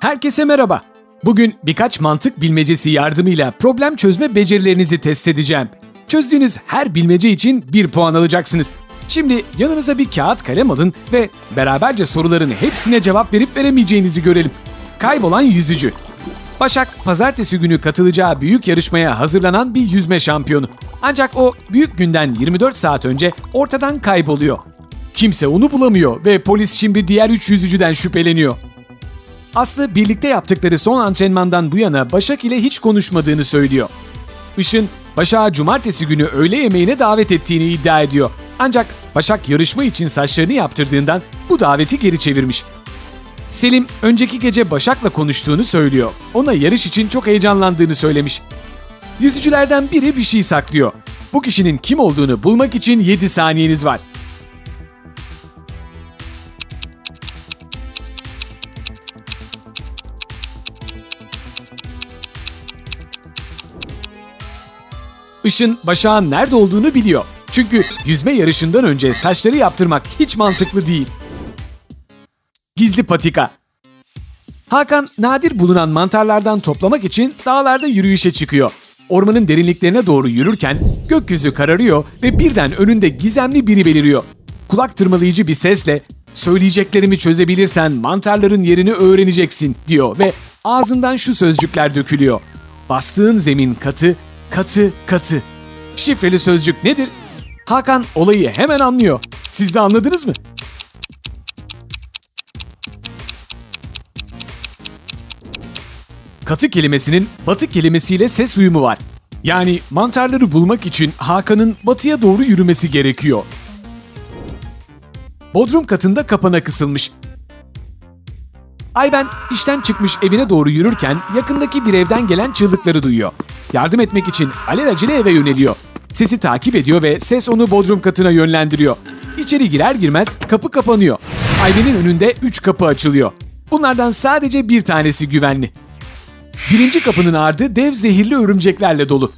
Herkese merhaba. Bugün birkaç mantık bilmecesi yardımıyla problem çözme becerilerinizi test edeceğim. Çözdüğünüz her bilmece için 1 puan alacaksınız. Şimdi yanınıza bir kağıt kalem alın ve beraberce soruların hepsine cevap verip veremeyeceğinizi görelim. Kaybolan yüzücü. Başak, pazartesi günü katılacağı büyük yarışmaya hazırlanan bir yüzme şampiyonu. Ancak o büyük günden 24 saat önce ortadan kayboluyor. Kimse onu bulamıyor ve polis şimdi diğer 3 yüzücüden şüpheleniyor. Aslı, birlikte yaptıkları son antrenmandan bu yana Başak ile hiç konuşmadığını söylüyor. Işın, Başak'ı cumartesi günü öğle yemeğine davet ettiğini iddia ediyor. Ancak Başak yarışma için saçlarını yaptırdığından bu daveti geri çevirmiş. Selim, önceki gece Başak'la konuştuğunu söylüyor. Ona yarış için çok heyecanlandığını söylemiş. Yüzücülerden biri bir şey saklıyor. Bu kişinin kim olduğunu bulmak için 7 saniyeniz var. Işın, Başak'ın nerede olduğunu biliyor. Çünkü yüzme yarışından önce saçları yaptırmak hiç mantıklı değil. Gizli patika. Hakan, nadir bulunan mantarlardan toplamak için dağlarda yürüyüşe çıkıyor. Ormanın derinliklerine doğru yürürken gökyüzü kararıyor ve birden önünde gizemli biri beliriyor. Kulak tırmalayıcı bir sesle "Söyleyeceklerimi çözebilirsen mantarların yerini öğreneceksin" diyor ve ağzından şu sözcükler dökülüyor: "Bastığın zemin katı, katı, katı." Şifreli sözcük nedir? Hakan olayı hemen anlıyor. Siz de anladınız mı? Katı kelimesinin batı kelimesiyle ses uyumu var. Yani mantarları bulmak için Hakan'ın batıya doğru yürümesi gerekiyor. Bodrum katında kapana kısılmış. Ayben, işten çıkmış evine doğru yürürken yakındaki bir evden gelen çığlıkları duyuyor. Yardım etmek için alelacele eve yöneliyor. Sesi takip ediyor ve ses onu bodrum katına yönlendiriyor. İçeri girer girmez kapı kapanıyor. Ayben'in önünde 3 kapı açılıyor. Bunlardan sadece bir tanesi güvenli. Birinci kapının ardı dev zehirli örümceklerle dolu.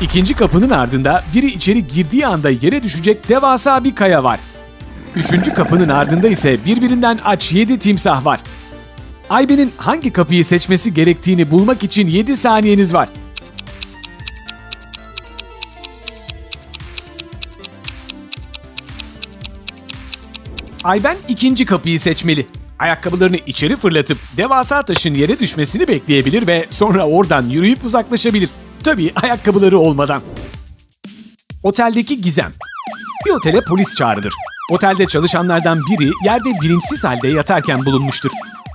İkinci kapının ardında biri içeri girdiği anda yere düşecek devasa bir kaya var. Üçüncü kapının ardında ise birbirinden aç 7 timsah var. Ayben'in hangi kapıyı seçmesi gerektiğini bulmak için 7 saniyeniz var. Ayben ikinci kapıyı seçmeli. Ayakkabılarını içeri fırlatıp devasa taşın yere düşmesini bekleyebilir ve sonra oradan yürüyüp uzaklaşabilir. Tabii ayakkabıları olmadan. Oteldeki gizem. Bir otele polis çağrılır. Otelde çalışanlardan biri yerde bilinçsiz halde yatarken bulunmuştur.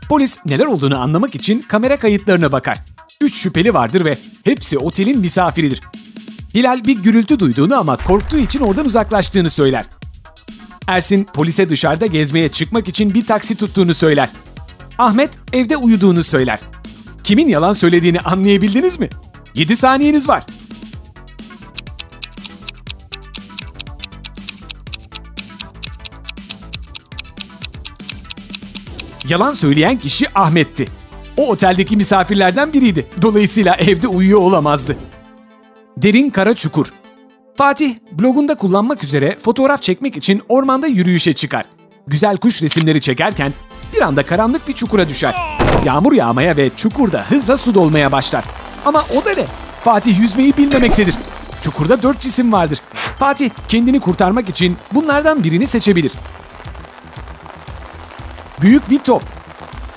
Polis neler olduğunu anlamak için kamera kayıtlarına bakar. 3 şüpheli vardır ve hepsi otelin misafiridir. Hilal bir gürültü duyduğunu ama korktuğu için oradan uzaklaştığını söyler. Ersin, polise dışarıda gezmeye çıkmak için bir taksi tuttuğunu söyler. Ahmet, evde uyuduğunu söyler. Kimin yalan söylediğini anlayabildiniz mi? 7 saniyeniz var. Yalan söyleyen kişi Ahmet'ti. O oteldeki misafirlerden biriydi. Dolayısıyla evde uyuyor olamazdı. Derin kara çukur. Fatih, blogunda kullanmak üzere fotoğraf çekmek için ormanda yürüyüşe çıkar. Güzel kuş resimleri çekerken bir anda karanlık bir çukura düşer. Yağmur yağmaya ve çukurda hızla su dolmaya başlar. Ama o da ne? Fatih yüzmeyi bilmemektedir. Çukurda 4 cisim vardır. Fatih kendini kurtarmak için bunlardan birini seçebilir. Büyük bir top,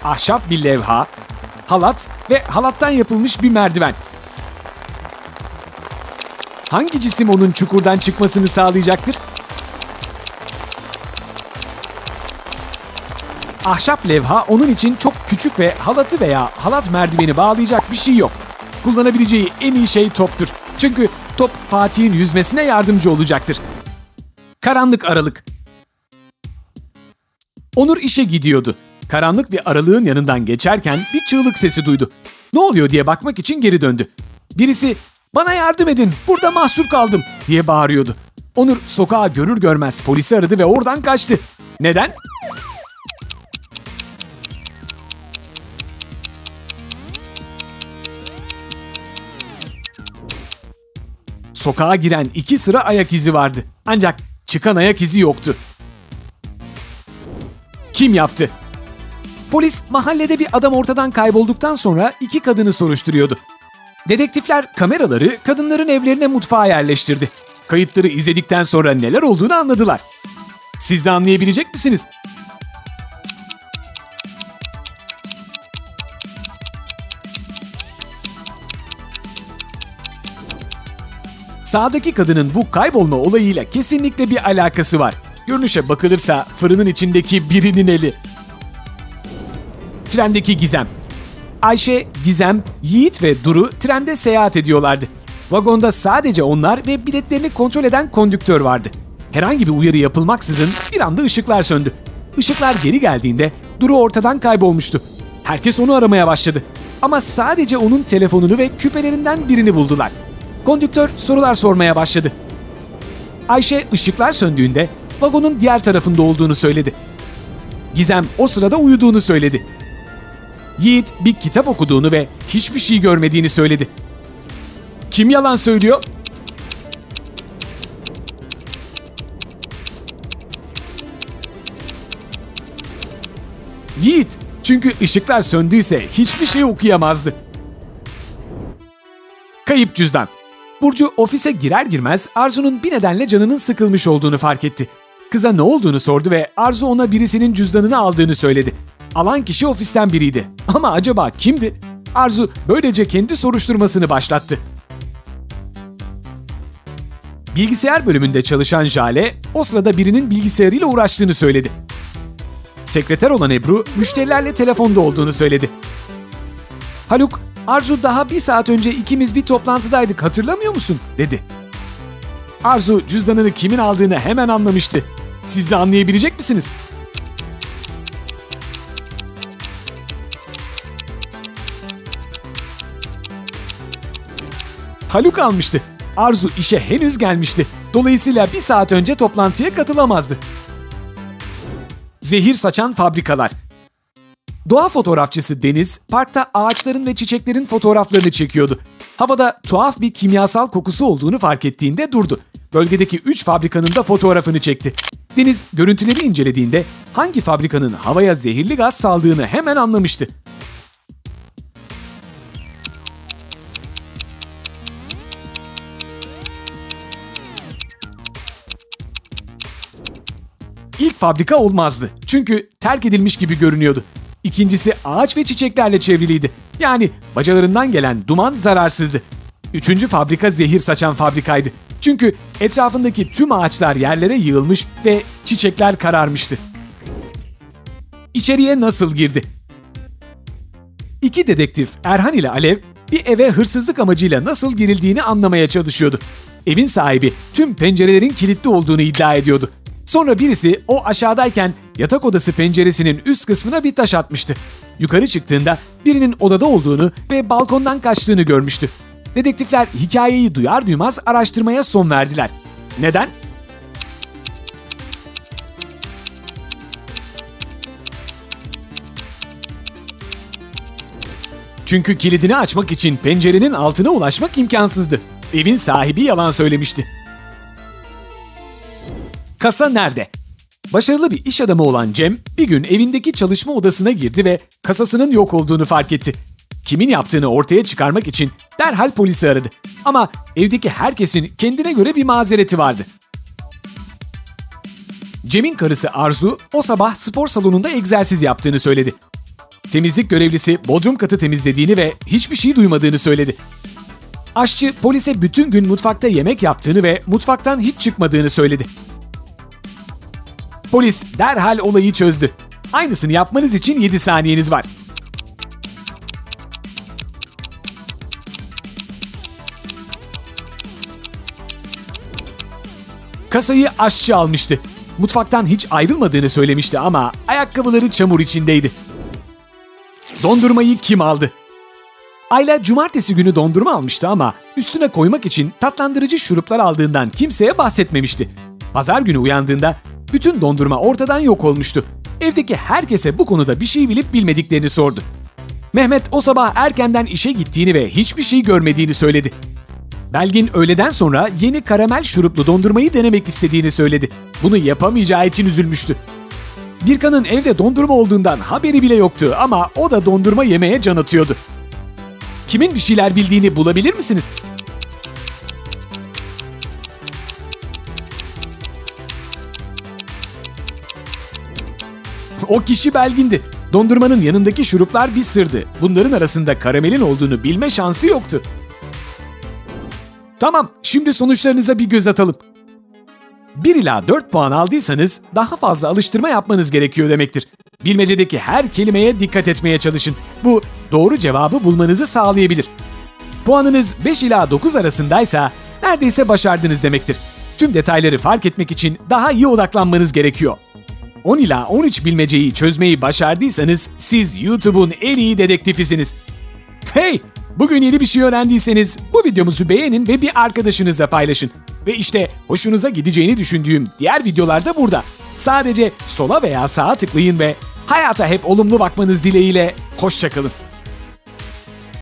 ahşap bir levha, halat ve halattan yapılmış bir merdiven. Hangi cisim onun çukurdan çıkmasını sağlayacaktır? Ahşap levha onun için çok küçük ve halatı veya halat merdiveni bağlayacak bir şey yok. Kullanabileceği en iyi şey toptur. Çünkü top Fatih'in yüzmesine yardımcı olacaktır. Karanlık aralık. Onur işe gidiyordu. Karanlık bir aralığın yanından geçerken bir çığlık sesi duydu. Ne oluyor diye bakmak için geri döndü. Birisi "Bana yardım edin, burada mahsur kaldım" diye bağırıyordu. Onur sokağa görür görmez polisi aradı ve oradan kaçtı. Neden? Sokağa giren 2 sıra ayak izi vardı. Ancak çıkan ayak izi yoktu. Kim yaptı? Polis mahallede bir adam ortadan kaybolduktan sonra iki kadını soruşturuyordu. Dedektifler kameraları kadınların evlerine mutfağa yerleştirdi. Kayıtları izledikten sonra neler olduğunu anladılar. Siz de anlayabilecek misiniz? Sağdaki kadının bu kaybolma olayıyla kesinlikle bir alakası var. Görünüşe bakılırsa fırının içindeki birinin eli. Trendeki gizem. Ayşe, Gizem, Yiğit ve Duru trende seyahat ediyorlardı. Vagonda sadece onlar ve biletlerini kontrol eden kondüktör vardı. Herhangi bir uyarı yapılmaksızın bir anda ışıklar söndü. Işıklar geri geldiğinde Duru ortadan kaybolmuştu. Herkes onu aramaya başladı. Ama sadece onun telefonunu ve küpelerinden birini buldular. Kondüktör sorular sormaya başladı. Ayşe ışıklar söndüğünde vagonun diğer tarafında olduğunu söyledi. Gizem o sırada uyuduğunu söyledi. Yiğit bir kitap okuduğunu ve hiçbir şey görmediğini söyledi. Kim yalan söylüyor? Yiğit, çünkü ışıklar söndüyse hiçbir şey okuyamazdı. Kayıp cüzdan. Burcu ofise girer girmez Arzu'nun bir nedenle canının sıkılmış olduğunu fark etti. Kıza ne olduğunu sordu ve Arzu ona birisinin cüzdanını aldığını söyledi. Alan kişi ofisten biriydi. Ama acaba kimdi? Arzu böylece kendi soruşturmasını başlattı. Bilgisayar bölümünde çalışan Jale o sırada birinin bilgisayarıyla uğraştığını söyledi. Sekreter olan Ebru müşterilerle telefonda olduğunu söyledi. Haluk, Arzu daha bir saat önce ikimiz bir toplantıdaydık hatırlamıyor musun? Dedi. Arzu cüzdanını kimin aldığını hemen anlamıştı. Siz de anlayabilecek misiniz? Haluk almıştı. Arzu işe henüz gelmişti. Dolayısıyla bir saat önce toplantıya katılamazdı. Zehir saçan fabrikalar. Doğa fotoğrafçısı Deniz, parkta ağaçların ve çiçeklerin fotoğraflarını çekiyordu. Havada tuhaf bir kimyasal kokusu olduğunu fark ettiğinde durdu. Bölgedeki 3 fabrikanın da fotoğrafını çekti. Deniz, görüntüleri incelediğinde hangi fabrikanın havaya zehirli gaz saldığını hemen anlamıştı. İlk fabrika olmazdı. Çünkü terk edilmiş gibi görünüyordu. İkincisi ağaç ve çiçeklerle çevriliydi. Yani bacalarından gelen duman zararsızdı. 3. fabrika zehir saçan fabrikaydı. Çünkü etrafındaki tüm ağaçlar yerlere yığılmış ve çiçekler kararmıştı. İçeriye nasıl girdi? 2 dedektif Erhan ile Alev bir eve hırsızlık amacıyla nasıl girildiğini anlamaya çalışıyordu. Evin sahibi tüm pencerelerin kilitli olduğunu iddia ediyordu. Sonra birisi o aşağıdayken yatak odası penceresinin üst kısmına bir taş atmıştı. Yukarı çıktığında birinin odada olduğunu ve balkondan kaçtığını görmüştü. Dedektifler hikayeyi duyar duymaz araştırmaya son verdiler. Neden? Çünkü kilidini açmak için pencerenin altına ulaşmak imkansızdı. Evin sahibi yalan söylemişti. Kasa nerede? Başarılı bir iş adamı olan Cem bir gün evindeki çalışma odasına girdi ve kasasının yok olduğunu fark etti. Kimin yaptığını ortaya çıkarmak için derhal polisi aradı. Ama evdeki herkesin kendine göre bir mazereti vardı. Cem'in karısı Arzu o sabah spor salonunda egzersiz yaptığını söyledi. Temizlik görevlisi bodrum katı temizlediğini ve hiçbir şey duymadığını söyledi. Aşçı polise bütün gün mutfakta yemek yaptığını ve mutfaktan hiç çıkmadığını söyledi. Polis derhal olayı çözdü. Aynısını yapmanız için 7 saniyeniz var. Kasayı aşçı almıştı. Mutfaktan hiç ayrılmadığını söylemişti ama ayakkabıları çamur içindeydi. Dondurmayı kim aldı? Ayla cumartesi günü dondurma almıştı ama üstüne koymak için tatlandırıcı şuruplar aldığından kimseye bahsetmemişti. Pazar günü uyandığında bütün dondurma ortadan yok olmuştu. Evdeki herkese bu konuda bir şey bilip bilmediklerini sordu. Mehmet o sabah erkenden işe gittiğini ve hiçbir şey görmediğini söyledi. Belgin öğleden sonra yeni karamel şuruplu dondurmayı denemek istediğini söyledi. Bunu yapamayacağı için üzülmüştü. Birkan'ın evde dondurma olduğundan haberi bile yoktu ama o da dondurma yemeye can atıyordu. Kimin bir şeyler bildiğini bulabilir misiniz? O kişi Belgin'di. Dondurmanın yanındaki şuruplar bir sırdı. Bunların arasında karamelin olduğunu bilme şansı yoktu. Tamam, şimdi sonuçlarınıza bir göz atalım. 1 ila 4 puan aldıysanız daha fazla alıştırma yapmanız gerekiyor demektir. Bilmecedeki her kelimeye dikkat etmeye çalışın. Bu doğru cevabı bulmanızı sağlayabilir. Puanınız 5 ila 9 arasındaysa neredeyse başardınız demektir. Tüm detayları fark etmek için daha iyi odaklanmanız gerekiyor. 10 ila 13 bilmeceyi çözmeyi başardıysanız siz YouTube'un en iyi dedektifisiniz. Hey! Bugün yeni bir şey öğrendiyseniz bu videomuzu beğenin ve bir arkadaşınızla paylaşın. Ve işte hoşunuza gideceğini düşündüğüm diğer videolar da burada. Sadece sola veya sağa tıklayın ve hayata hep olumlu bakmanız dileğiyle hoşça kalın.